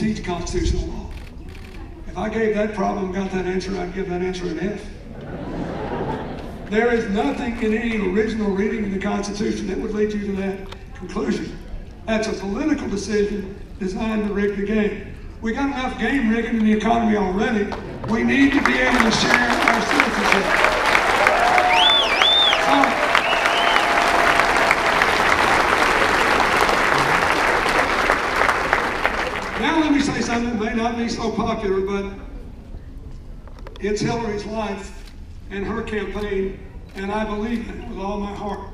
teach constitutional law. If I gave that problem, got that answer, I'd give that answer an F. There is nothing in any original reading in the Constitution that would lead you to that conclusion. That's a political decision designed to rig the game. We got enough game rigging in the economy already. We need to be able to share our citizenship. Now let me say something that may not be so popular, but it's Hillary's life and her campaign, and I believe in it with all my heart.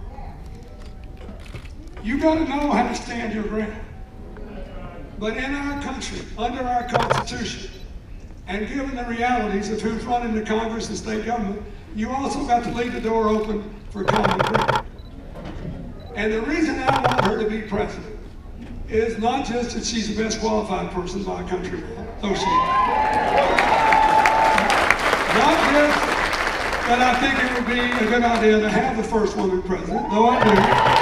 You got to know how to stand your ground. But in our country, under our Constitution, and given the realities of who's running the Congress and state government, you also got to leave the door open for common ground. And the reason I want her to be president is not just that she's the best qualified person by a country, though she is. Not just that I think it would be a good idea to have the first woman president, though I do.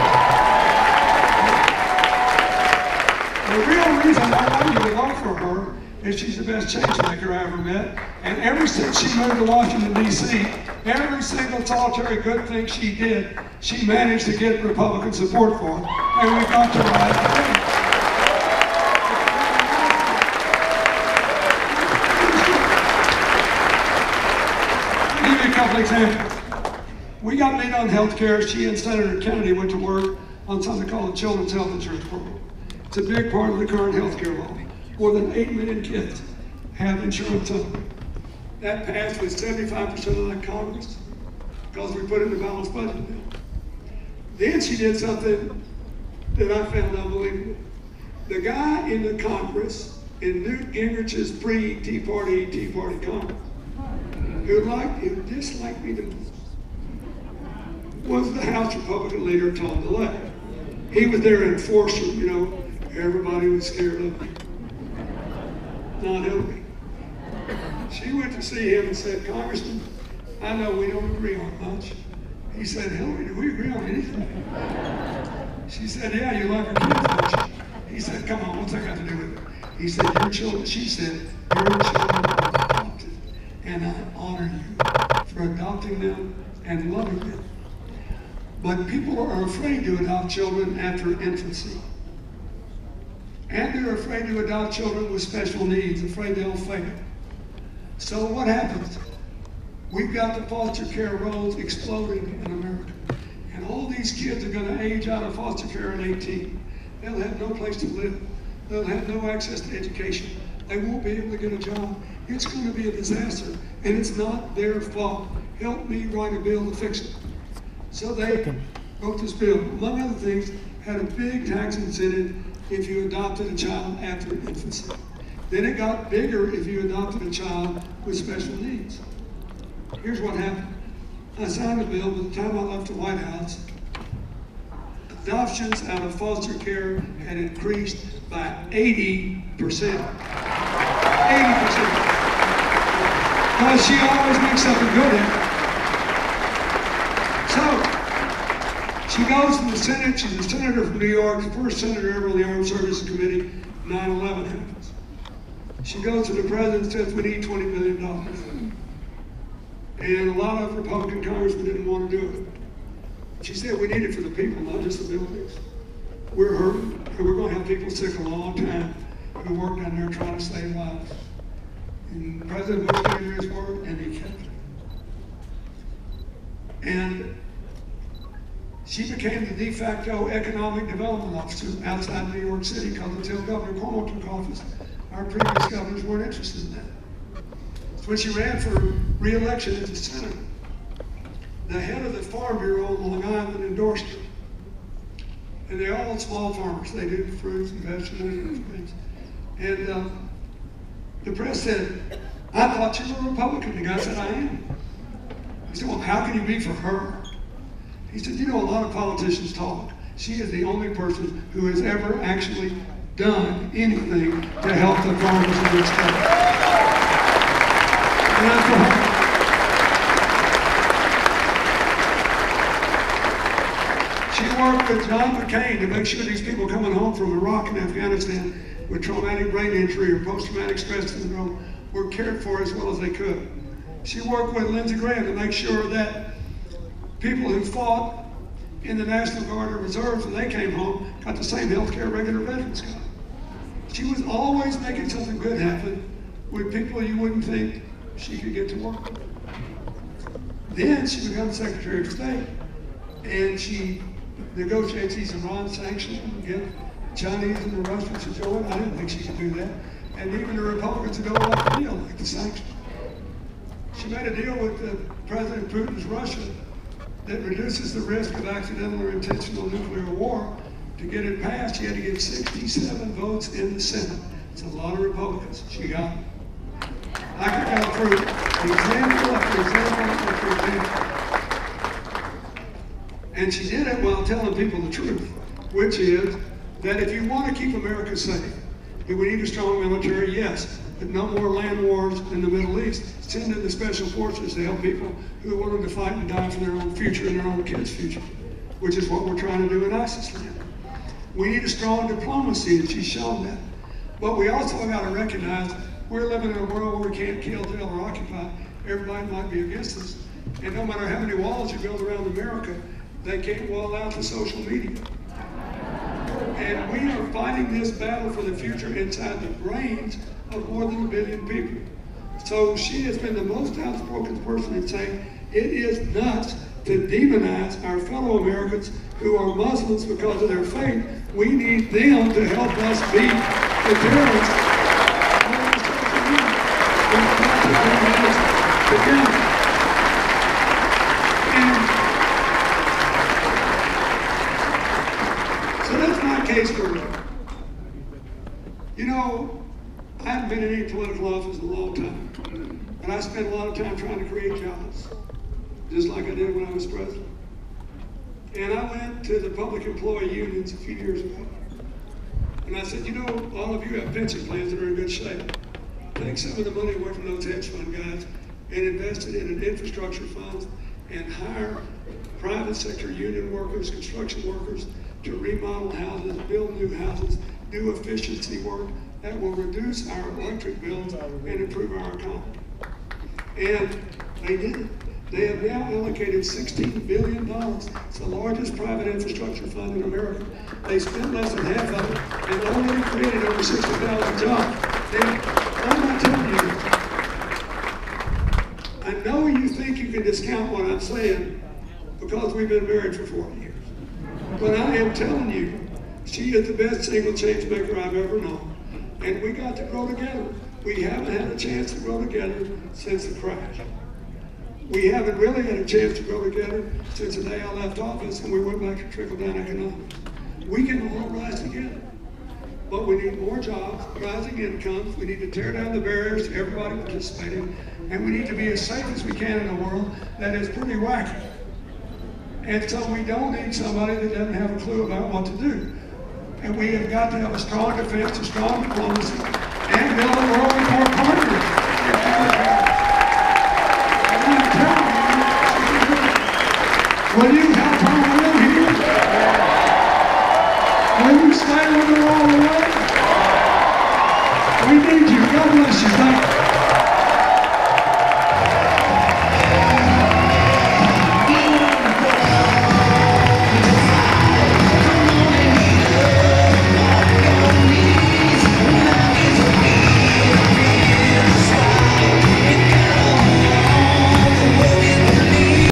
The real reason I want you to vote for her is she's the best change maker I ever met. And ever since she moved to Washington, D.C., every single solitary good thing she did, she managed to get Republican support for it. And we've got to rise to her. I'll give you a couple examples. We got meat on health care. She and Senator Kennedy went to work on something called the Children's Health Insurance Program. It's a big part of the current health care law. More than 8 million kids have insurance on them. That passed with 75% of the Congress because we put it in the balanced budget bill. Then she did something that I found unbelievable. The guy in the Congress, in Newt Gingrich's pre-Tea Party Congress, who disliked me the most, was the House Republican leader, Tom Delay. He was their enforcer, you know. Everybody was scared of me. Not Hillary. She went to see him and said, "Congressman, I know we don't agree on much." He said, "Hillary, do we agree on anything?" She said, "Yeah, you love your kids, don't you?" He said, "Come on, what's that got to do with it?" He said, "Your children," she said, "your children are adopted, and I honor you for adopting them and loving them. But people are afraid to adopt children after infancy. And they're afraid to adopt children with special needs, afraid they'll fail. So what happens? We've got the foster care rolls exploding in America. And all these kids are going to age out of foster care at 18. They'll have no place to live. They'll have no access to education. They won't be able to get a job. It's going to be a disaster. And it's not their fault. Help me write a bill to fix it." So they wrote this bill. Among other things, had a big tax incentive if you adopted a child after infancy. Then it got bigger if you adopted a child with special needs. Here's what happened. I signed a bill by the time I left the White House. Adoptions out of foster care had increased by 80%. 80%. Because she always makes something good in it. She goes to the Senate. She's a senator from New York, the first senator ever on the Armed Services Committee. 9/11 happens. She goes to the president and says, "We need $20 million. And a lot of Republican congressmen didn't want to do it. She said, "We need it for the people, not just the buildings. We're hurting, and we're going to have people sick a long time who work down there trying to save lives." And the president was going to his word, and he kept it. And she became the de facto economic development officer outside New York City, because until Governor Cuomo took office, our previous governors weren't interested in that. So when she ran for re-election as a senator, the head of the Farm Bureau on Long Island endorsed her. And they're all small farmers. They do fruits and vegetables and things. And the press said, "I thought you were a Republican." The guy said, "I am." He said, "Well, how can you be for her?" He said, "You know, a lot of politicians talk. She is the only person who has ever actually done anything to help the farmers in this state." And that's for her. She worked with John McCain to make sure these people coming home from Iraq and Afghanistan with traumatic brain injury or post-traumatic stress syndrome were cared for as well as they could. She worked with Lindsey Graham to make sure that people who fought in the National Guard or Reserves when they came home got the same health care regular veterans got. She was always making something good happen with people you wouldn't think she could get to work with. Then she became Secretary of State, and she negotiates these Iran sanctions and get Chinese and the Russians to join. I didn't think she could do that. And even the Republicans who don't like the deal, like the sanctions. She made a deal with President Putin's Russia that reduces the risk of accidental or intentional nuclear war. To get it passed, she had to get 67 votes in the Senate. It's a lot of Republicans. She got it. I could go through example after example after example. And she did it while telling people the truth, which is that if you want to keep America safe, do we need a strong military? Yes. But no more land wars in the Middle East. Send in the special forces to help people who are willing to fight and die for their own future and their own kids' future, which is what we're trying to do in ISIS land. We need a strong diplomacy, and she's shown that. But we also got to recognize we're living in a world where we can't kill, drill, or occupy. Everybody might be against us. And no matter how many walls you build around America, they can't wall out the social media. And we are fighting this battle for the future inside the brains of more than 1 billion people. So she has been the most outspoken person in saying it is nuts to demonize our fellow Americans who are Muslims because of their faith. We need them to help us beat the terrorists. And so that's my case for her. You know, I haven't been in any political office in a long time, and I spent a lot of time trying to create jobs, just like I did when I was president. And I went to the public employee unions a few years ago, and I said, you know, all of you have pension plans that are in good shape. Take some of the money away from those hedge fund guys and invest it in an infrastructure fund and hire private sector union workers, construction workers to remodel houses, build new houses, do efficiency work that will reduce our electric bills and improve our economy. And they did it. They have now allocated $16 billion. It's the largest private infrastructure fund in America. They spent less than half of it and only created over 60,000 jobs. I'm not telling you, I know you think you can discount what I'm saying because we've been married for 40 years. But I am telling you, she is the best single change maker I've ever known. And we got to grow together. We haven't had a chance to grow together since the crash. We haven't really had a chance to grow together since the day I left office and we went back to trickle-down economics. We can all rise together. But we need more jobs, rising incomes, we need to tear down the barriers to everybody participating, and we need to be as safe as we can in a world that is pretty wacky. And so we don't need somebody that doesn't have a clue about what to do. And we have got to have a strong defense, a strong diplomacy, and build a world with more partners. And I'm telling you, will you help her win here? Will you stay with her all the way? We need you. God bless you. Thank you.